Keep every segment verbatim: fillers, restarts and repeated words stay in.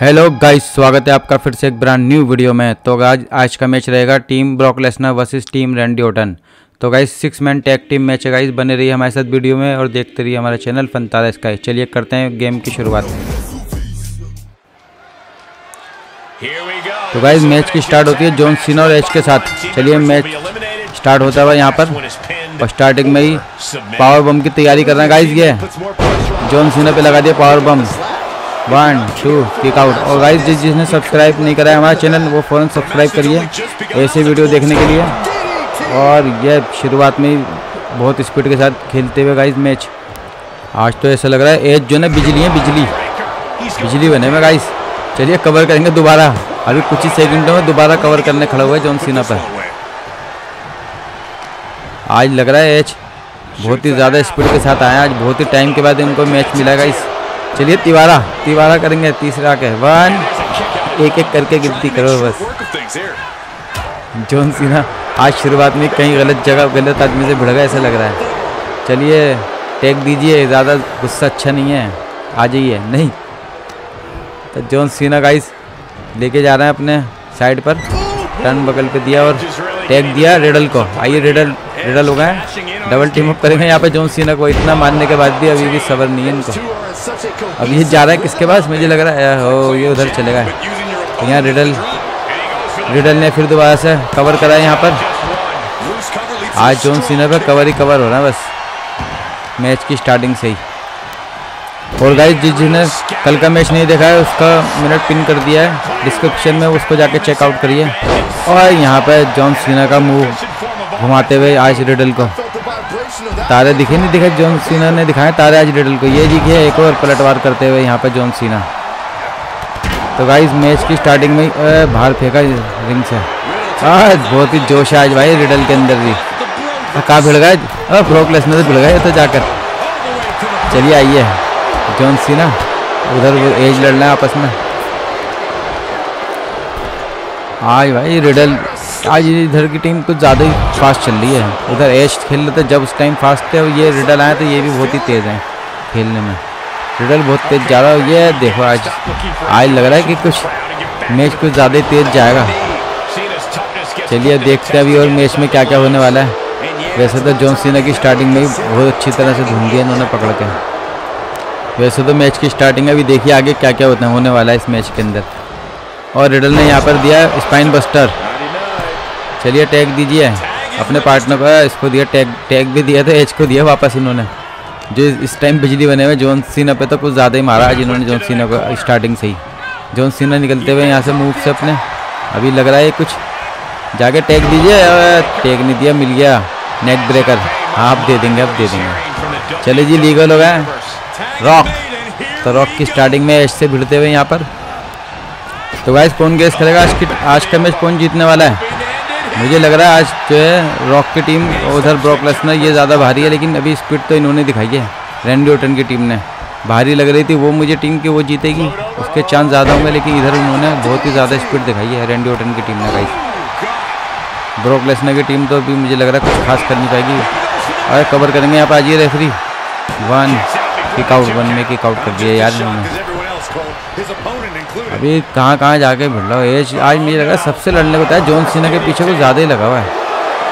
Hello guys, स्वागत है आपका फिर से एक ब्रांड न्यू वीडियो में। तो आज आज का मैच रहेगा team Brock Lesnar versus team Randy Orton. तो guys six man tag team match है गाइस, बने रहिए हमारे साथ वीडियो में और देखते रहिए हमारा चैनल फंतारा स्काई। चलिए करते हैं गेम की शुरुआत। तो गाइस मैच की स्टार्ट होती है जॉन सीना और एज के साथ। चलिए मैच स्टार्ट होता है यहाँ पर और स्टार्टिंग में ही पावर बम की तैयारी कर रहे हैं गाइस। ये जॉन सीना पे लगा दिया power bomb, one two kick out. और गाइस जिस जिसने सब्सक्राइब नहीं करा है हमारा चैनल वो फ़ौरन सब्सक्राइब करिए ऐसे वीडियो देखने के लिए। और यह शुरुआत में बहुत स्पीड के साथ खेलते हुए गाइस मैच। आज तो ऐसा लग रहा है एज जो ना बिजली है, बिजली बिजली बने में गाइस। चलिए कवर करेंगे दोबारा, अभी कुछ ही सेकंडों में दोबारा कवर करने खड़ा हुआ है जॉन सीना पर। आज लग रहा है एज बहुत ही ज़्यादा स्पीड के साथ आया, आज बहुत ही टाइम के बाद इनको मैच मिला गाइस। चलिए तिवारा तिवारा करेंगे तीसरा के, वन एक एक करके गिनती करो बस। जॉन सीना आज शुरुआत में कहीं गलत जगह गलत आदमी से भिड़ गया ऐसा लग रहा है। चलिए टैग दीजिए, ज़्यादा गुस्सा अच्छा नहीं है, आ जाइए नहीं। तो जॉन सीना गाइस लेके जा रहे हैं अपने साइड पर, टर्न बगल पे दिया और टैग दिया रिडल को। आइए रिडल रिडल हो गए, डबल टीम अप करेंगे यहाँ पे जॉन सीना को। इतना मारने के बाद भी अभी भी सबर नहीं है इनको। अब ये जा रहा है किसके पास, मुझे लग रहा है ओ ये उधर चले गए। यहाँ रिडल रिडल ने फिर दोबारा से कवर करा है यहाँ पर। आज जॉन सीना पर कवर ही कवर हो रहा है बस मैच की स्टार्टिंग से ही। और गाइस जिस जिसने कल का मैच नहीं देखा है उसका मिनट पिन कर दिया है डिस्क्रिप्शन में, उसको जाके चेकआउट करिए। और यहाँ पर जॉन सीना का मूव घुमाते हुए आज रिडल को, तारे दिखे नहीं दिखे, जॉन सीना ने दिखाए तारे आज रिडल को। ये दिखे एक और पलटवार करते हुए यहाँ पर जॉन सीना। तो गाइस मैच की स्टार्टिंग में बाहर फेंका रिंग से, आज बहुत ही जोश है आज भाई रिडल के अंदर भी। कहाँ भिड़ गए ब्रॉक लेसनर, भिड़ गए तो जाकर। चलिए आइए जॉन सीना, उधर वो एज लड़ना है आपस में। आज भाई रिडल आज इधर की टीम कुछ ज़्यादा ही फास्ट चल रही है। उधर एज खेल लेते जब उस टाइम फास्ट थे, और ये रिडल आए तो ये भी बहुत ही तेज़ हैं खेलने में। रिडल बहुत तेज़ जा रहा है ये देखो। आज आज लग रहा है कि कुछ मैच कुछ ज़्यादा ही तेज़ जाएगा। चलिए देखते हैं अभी और मैच में क्या क्या होने वाला है। वैसे तो जॉन सीना की स्टार्टिंग में ही बहुत अच्छी तरह से ढूंढ दिया इन्होंने पकड़ के। वैसे तो मैच की स्टार्टिंग अभी देखिए आगे क्या क्या होता होने वाला है इस मैच के अंदर। और रिडल ने यहाँ पर दिया स्पाइन बस्टर। चलिए टैग दीजिए अपने पार्टनर को, इसको दिया टैग, टैग भी दिया था एज को दिया वापस इन्होंने। जो इस टाइम बिजली बने हुए जॉन सीना पे तो कुछ ज़्यादा ही मारा आज इन्होंने जॉन सीना को स्टार्टिंग से ही। जॉन सीना निकलते हुए यहाँ से मूव से अपने, अभी लग रहा है कुछ जाके टैग दीजिए, टैग नहीं दिया, मिल गया नेक ब्रेकर। हाँ आप दे देंगे, आप दे देंगे। चलिए जी लीगल हो गए रॉक। तो रॉक की स्टार्टिंग में एज से भिड़ते हुए यहाँ पर। तो गाइस कौन गेस करेगा आज की आज का मैच कौन जीतने वाला है? मुझे लग रहा है आज जो है रॉक की टीम, उधर ब्रॉक लेसनर ये ज़्यादा भारी है, लेकिन अभी स्पीड तो इन्होंने दिखाई है रैंडी ऑर्टन की टीम ने। भारी लग रही थी वो मुझे टीम की, वो जीतेगी उसके चांस ज़्यादा होंगे, लेकिन इधर उन्होंने बहुत ही ज़्यादा स्पीड दिखाई है रैंडी ऑर्टन की टीम ने गाइस। ब्रॉक लेसनर की टीम तो अभी मुझे लग रहा है कुछ खास कर नहीं पाएगी। और कवर करेंगे यहाँ पर, आइए referee, one kick out, one में किक आउट कर दिया यार इन्होंने। अभी कहाँ कहाँ जाके भिड़ रहा है एज। आज मुझे लगा सबसे लड़ने को था, जॉन सीना के पीछे कुछ ज़्यादा ही लगा हुआ है।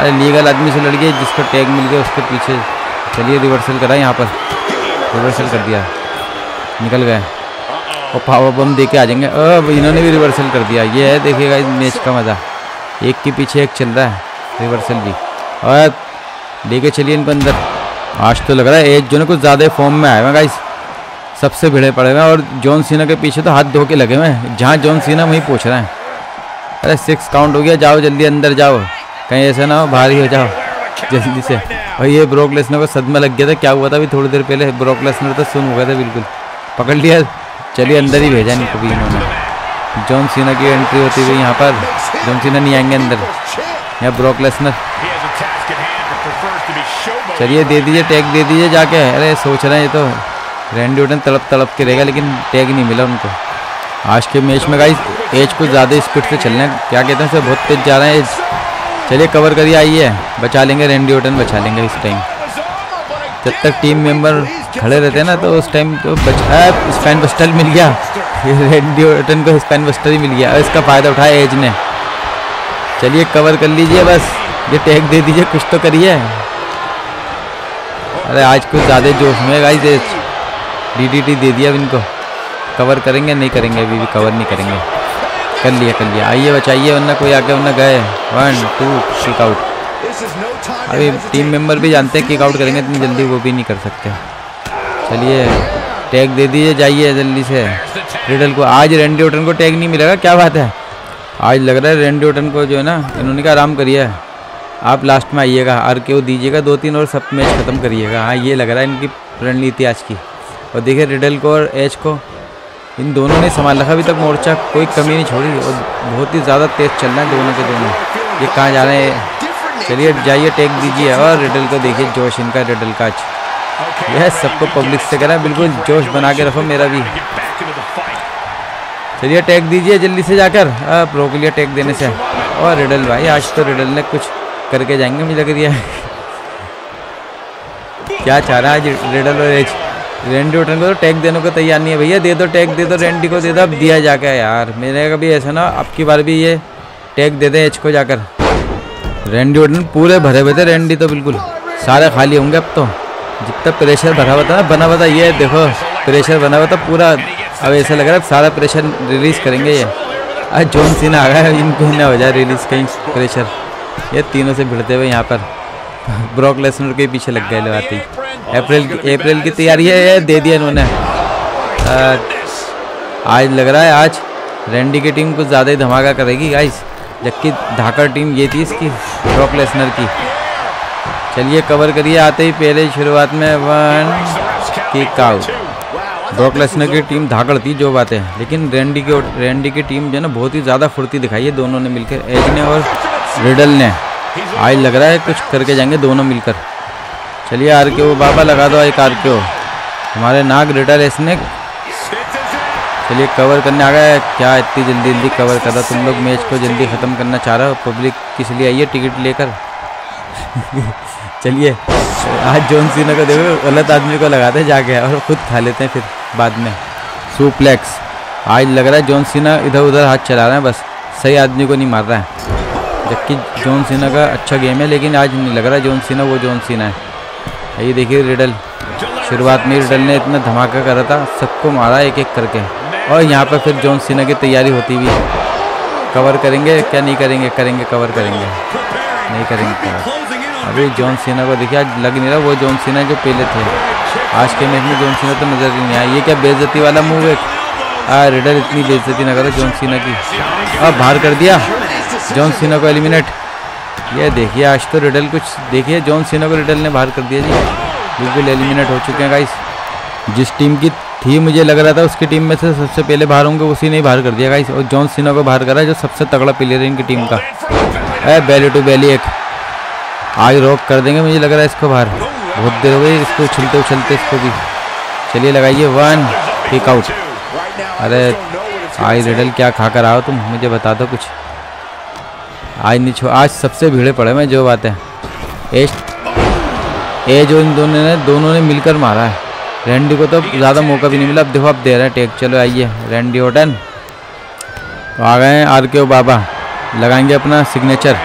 अरे लीगल आदमी से लड़ गया जिसको टैग मिल गया उसके पीछे। चलिए रिवर्सल करा यहाँ पर, रिवर्सल कर दिया, निकल गए। और पावर बम दे के आ जाएंगे, अब इन्होंने भी रिवर्सल कर दिया। ये है देखिएगा इस मैच का मज़ा, एक के पीछे एक चल रहा है रिवर्सल भी। और लेके चलिए इनको अंदर। आज तो लग रहा है एज जो ना कुछ ज़्यादा फॉर्म में आया हुआ गाइस, सबसे भिड़े पड़े हुए हैं। और जॉन सीना के पीछे तो हाथ धो के लगे हुए हैं, जहाँ जॉन सीना वहीं पहुँच रहे हैं। अरे सिक्स काउंट हो गया, जाओ जल्दी अंदर जाओ, कहीं ऐसा ना हो भारी हो जाओ जल्दी से। और ये ब्रॉक लेसनर को सदमा लग गया था, क्या हुआ था अभी थोड़ी देर पहले, ब्रॉक लेसनर तो सुन हो गया था बिल्कुल, पकड़ लिया। चलिए अंदर ही भेजा इनको भी इन्होंने। जॉन सीना की एंट्री होती हुई यहाँ पर, जॉन सीना नहीं आएंगे अंदर, यहाँ ब्रॉक लेसनर। चलिए दे दीजिए टैग दे दीजिए जाके। अरे सोच रहे हैं ये तो रैंडी ऑर्टन तड़प तड़प के रहेगा, लेकिन टैग नहीं मिला उनको। आज के मैच में गाइस एज कुछ ज़्यादा स्पीड से चलना है, क्या कहते हैं सर, बहुत तेज जा रहे हैं एज। चलिए कवर करिए, आइए बचा लेंगे रैंडी ऑर्टन, बचा लेंगे इस टाइम। जब तक टीम मेंबर खड़े रहते हैं ना तो उस टाइम तो स्पैन बस्टर मिल गया, रेंडी ऑर्टन को स्पैन बस्टर ही मिल गया और इसका फ़ायदा उठाया एज ने। चलिए कवर कर लीजिए, बस ये टैग दे दीजिए, कुछ तो करिए। अरे आज कुछ ज़्यादा जोश में गाइस, एज डीडीटी दे दिया अब इनको। कवर करेंगे नहीं करेंगे, अभी भी कवर नहीं करेंगे। कर लिया कर लिया, आइए बचाइए वरना कोई आके वरना गए। One two kick out. अभी टीम मेंबर भी जानते हैं किक आउट करेंगे इतनी जल्दी वो भी नहीं कर सकते। चलिए टैग दे दीजिए, जाइए जल्दी से रिडल को। आज रैंडी ऑर्टन को टैग नहीं मिलेगा, क्या बात है। आज लग रहा है रैंडी ऑर्टन को जो है ना इन्होंने कहा आराम करिए, आप लास्ट में आइएगा, आर के ओ दीजिएगा दो तीन और सब मैच ख़त्म करिएगा। हाँ ये लग रहा है इनकी रणनीति आज की। और देखिए रिडल को और एज को इन दोनों ने संभाल रखा अभी तक मोर्चा, कोई कमी नहीं छोड़ी और बहुत ही ज़्यादा तेज़ चल रहा है दोनों के दोनों। ये कहाँ जा रहे हैं, चलिए जाइए टैग दीजिए। और रिडल को देखिए जोश इनका, रिडल का आज यह सबको पब्लिक से करा बिल्कुल जोश बना के रखो मेरा भी। चलिए टैग दीजिए जल्दी से जाकर, आप रोक लिया टैग देने से। और रिडल भाई आज तो रिडल ने कुछ करके जाएंगे मुझे लग रहा है। क्या चाह रहा है आज रिडल और एज, रैंडी ऑर्टन को तो टैग देने को तैयार नहीं है। भैया दे दो टैग, दे दो रैंडी को, दे दो अब दिया जाकर यार। मेरे कभी ऐसा ना अब की बार भी ये टैग दे दे एज को जाकर। रैंडी ऑर्टन पूरे भरे हुए थे, रैंडी तो बिल्कुल सारे खाली होंगे अब तो। जितना प्रेशर भरा हुआ था बना हुआ था, ये देखो प्रेशर बना हुआ था पूरा। अब ऐसा लग रहा है सारा प्रेशर रिलीज़ करेंगे ये। आज जॉन सीना आ गया, इनको ना हो जाए रिलीज़ कहीं प्रेशर। ये तीनों से भिड़ते हुए यहाँ पर ब्रॉक लेसनर के पीछे लग गए लगाती। अप्रैल अप्रैल की तैयारी है, ये दे दिया इन्होंने। आज लग रहा है आज रैंडी की टीम कुछ ज़्यादा ही धमाका करेगी गाइस, जबकि धाकर टीम ये थी इसकी ब्रॉक लेसनर की। चलिए कवर करिए आते ही पहले शुरुआत में, one kick out. Brock Lesnar की टीम धाकड़ थी जो बात है, लेकिन रैंडी की रैंडी की टीम जो है ना बहुत ही ज़्यादा फुर्ती दिखाई है दोनों ने मिलकर, एज ने और रिडल ने। आज लग रहा है कुछ करके जाएंगे दोनों मिलकर। चलिए आर के ओ बाबा लगा दो एक आर के ओ हमारे नाग रिडल इसने। चलिए कवर करने आ गया, क्या इतनी जल्दी जल्दी कवर कर रहा तुम लोग, मैच को जल्दी ख़त्म करना चाह रहा हो, पब्लिक किस लिए आई है टिकट लेकर। चलिए आज जॉन सीना को देखो गलत आदमी को लगाते जाके और ख़ुद खा लेते हैं फिर बाद में। सुप्लेक्स, आज लग रहा है जॉन सीना इधर उधर हाथ चला रहे हैं बस, सही आदमी को नहीं मार रहा है। जबकि जॉन सीना का अच्छा गेम है लेकिन आज नहीं लग रहा है जॉन सीना वो जॉन सीना है। ये देखिए रिडल, शुरुआत में रिडल ने इतना धमाका करा था, सबको मारा एक एक करके। और यहाँ पर फिर जॉन सीना की तैयारी होती हुई। कवर करेंगे क्या नहीं करेंगे, करेंगे कवर करेंगे नहीं करेंगे कवर। अभी जॉन सीना को देखिए आज लग नहीं रहा वो जॉन सीना जो पहले थे, आज के मैच में जॉन सीना तो नज़र नहीं आया। ये क्या बेइज्जती वाला मूव है, आ रिडल इतनी बेइज्जती ना करो जॉन सीना की। अब बाहर कर दिया जॉन सीना को, एलिमिनेट। ये देखिए आज तो रिडल कुछ, देखिए जॉन सीना को रिडल ने बाहर कर दिया जी, बिल्कुल एलिमिनेट हो चुके हैं गाइस। जिस टीम की थी मुझे लग रहा था उसकी टीम में से सबसे पहले बाहर होंगे उसी ने बाहर कर दिया गाइस। और जॉन सीना को बाहर करा जो सबसे तगड़ा प्लेयर है इनकी टीम का। अरे बैली टू बैली एक, आज रॉक कर देंगे मुझे लग रहा है इसको बाहर, बहुत देर हो गई इसको उछलते उछलते इसको भी। चलिए लगाइए वन किक आउट। अरे आई रिडल क्या खा कर आओ तुम, मुझे बता दो कुछ। आज नहीं छो, आज सबसे भीड़े पड़े मैं जो बात है। एज एज और इन दोनों ने दोनों ने मिलकर मारा है, रैंडी को तो ज़्यादा मौका भी नहीं मिला। अब देखो अब दे रहे हैं टेक, चलो आइए रैंडी ऑर्टन। तो आ गए हैं आर के ओ बाबा, लगाएंगे अपना सिग्नेचर।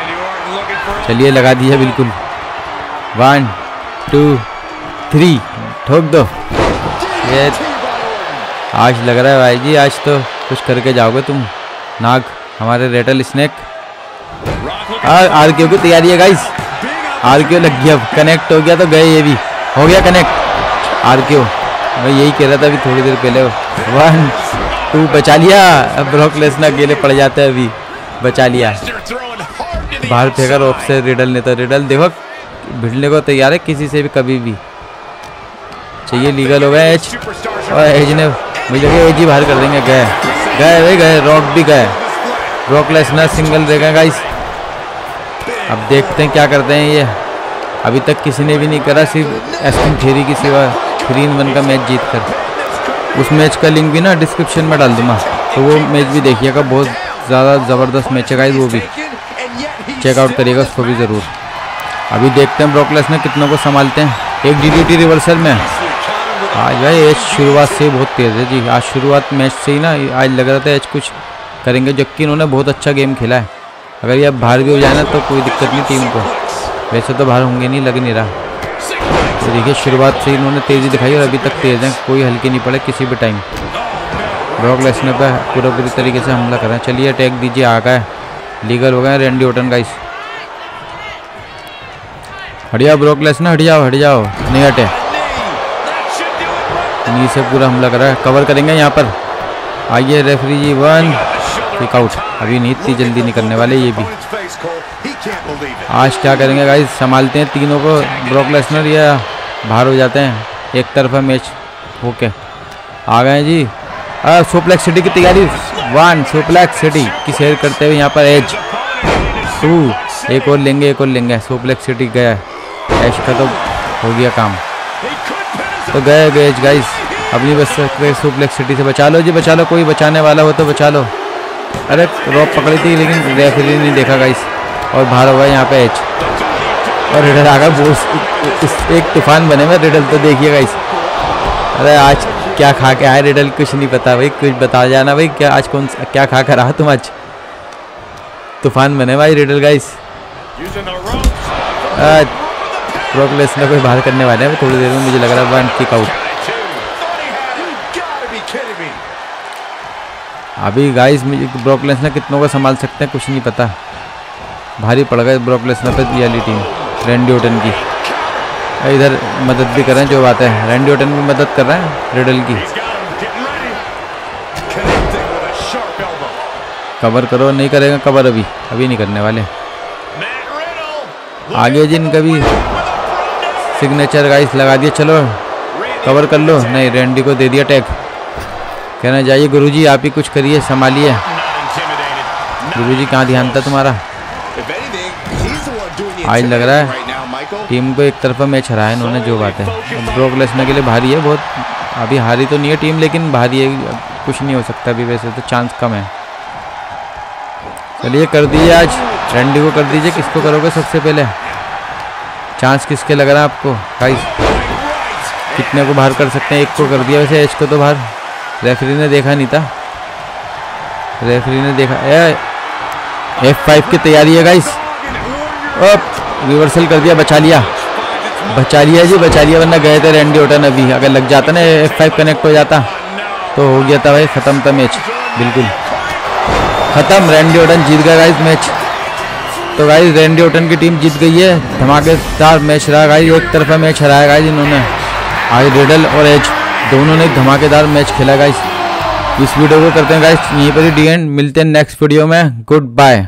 चलिए लगा दिया बिल्कुल, वन टू थ्री ठोक दो। ये आज लग रहा है भाई जी आज तो कुछ करके जाओगे तुम नाग, हमारे रेटल स्नैक। आर के ओ की तैयारी है गाइस, आर के ओ लग गया, कनेक्ट हो गया तो गए, ये भी हो गया कनेक्ट आर के ओ। मैं यही कह रहा था अभी थोड़ी देर पहले, वन टू बचा लिया। अब ब्रॉक लेसनर अकेले पड़ जाता है, अभी बचा लिया, बाहर फेंका रोप से रिडल ने। तो रिडल देखो भिड़ने को तैयार है किसी से भी कभी भी। चाहिए लीगल हो गया एज, और एज ने मुझे एज ही बाहर कर देंगे, गए गए भाई गए, रॉक भी गए। ब्रॉक लेसनर सिंगल देगा गाइस, अब देखते हैं क्या करते हैं ये। अभी तक किसी ने भी नहीं करा सिर्फ ऑस्टिन थ्योरी की सिवा, थ्री इन वन का मैच जीत कर। उस मैच का लिंक भी ना डिस्क्रिप्शन में डाल दूंगा, तो वो मैच भी देखिएगा, बहुत ज़्यादा ज़बरदस्त मैच है गाइस, वो भी चेकआउट करिएगा उसको भी ज़रूर। अभी देखते हैं ब्रॉक लेसनर कितनों को संभालते हैं। एक डी डी टी रिवर्सल में आज भाई एज शुरुआत से बहुत तेज़ है जी। आज शुरुआत मैच से ही ना आज लग रहा था एज कुछ करेंगे, जबकि इन्होंने बहुत अच्छा गेम खेला है। अगर ये अब बाहर भी हो जाए ना तो कोई दिक्कत नहीं टीम को, वैसे तो बाहर होंगे नहीं, लग नहीं रहा। तो देखिए शुरुआत से इन्होंने तेज़ी दिखाई और अभी तक तेज़ हैं, कोई हल्की नहीं पड़े किसी भी टाइम। ब्रॉक लेसनर पर पूरा पूरी तरीके से हमला कर रहे हैं। चलिए अटैक दीजिए, आ गए, लीगल हो गए रैंडी ऑर्टन का। इस हट जाओ ब्रॉक लेसनर, हट जाओ हट जाओ, नहीं हटे। नी से पूरा हमला कर रहा है, कवर करेंगे यहाँ पर। आइए रेफरी जी, वन किक आउट। अभी नहीं, इतनी जल्दी नहीं करने वाले ये भी। आज क्या करेंगे गाइस, संभालते हैं तीनों को। ब्रॉक लेसनर या बाहर हो जाते हैं, एक तरफा मैच होके आ गए जी। सुप्लेक्स सिटी की तैयारी, वन सुप्लेक्स सिटी की सैर करते हुए यहाँ पर एज, टू एक और लेंगे एक और लेंगे। सुप्लेक्स सिटी गया, एज का तो हो गया काम, तो गए गए एज गाइस। अपनी बस सुप्लेक्स सिटी से बचा लो जी, बचा लो, कोई बचाने वाला हो तो बचा लो। अरे रॉप पकड़ी थी लेकिन रेफरी नहीं देखा गाइस, और बाहर हो गया यहाँ पे एज। और रिडल आ गया, एक तूफान बने में रिडल, तो देखिए गाइस। अरे आज क्या खा के आए रिडल, कुछ नहीं पता भाई, कुछ बता जाना भाई क्या आज कौन क्या खा कर रहा तुम, आज तूफान बने भाई रिडल गाइस। ब्रॉक लेसनर को बाहर करने वाले हैं थोड़ी देर में मुझे लग रहा है, वन किक आउट। अभी गाइस मुझे ब्रॉक लेसनर कितनों को संभाल सकते हैं कुछ नहीं पता, भारी पड़ गए ब्रॉक लेसनर पर रियली टीम रैंडी ऑर्टन की। इधर मदद भी कर रहे हैं, जो बात है रैंडी ऑर्टन भी मदद कर रहे हैं रिडल की। कवर करो, नहीं करेगा कवर, अभी अभी नहीं करने वाले। आगे जी इनका भी सिग्नेचर गाइस लगा दिया, चलो कवर कर लो। नहीं, रैंडी को दे दिया टैग, कहना जाइए गुरुजी आप ही कुछ करिए, संभालिए। गुरुजी कहाँ ध्यान था तुम्हारा। आज लग रहा है टीम को एक तरफा मैच हराया इन्होंने, जो बात है। ब्रॉक लेसनर के लिए भारी है बहुत, अभी हारी तो नहीं है टीम लेकिन भारी है, कुछ नहीं हो सकता अभी, वैसे तो चांस कम है। चलिए कर दीजिए आज रैंडी को, कर दीजिए। किसको करोगे सबसे पहले, चांस किसके लग रहा है आपको गाइस, कितने को बाहर कर सकते हैं। एक को कर दिया, वैसे एज को तो बाहर रेफरी ने देखा नहीं था, रेफरी ने देखा। एफ फाइव की तैयारी है गाइस, रिवर्सल कर दिया, बचा लिया बचा लिया जी बचा लिया, वरना गए थे रैंडी ऑर्टन। अभी अगर लग जाता ना एफ फाइव कनेक्ट हो जाता तो हो गया था भाई, ख़त्म था मैच, बिल्कुल ख़त्म। रैंडी ऑर्टन जीत गया गाइस मैच। तो गाइस रैंडी ऑर्टन की टीम जीत गई है, धमाकेदार मैच रहा गाइस, एक तरफा मैच हराया गाइस इन्होंने। आज रिडल और एज दोनों ने धमाकेदार मैच खेला गाइस। इस वीडियो को करते हैं गाइस यहीं पर ही डी एंड, मिलते हैं नेक्स्ट वीडियो में, गुड बाय।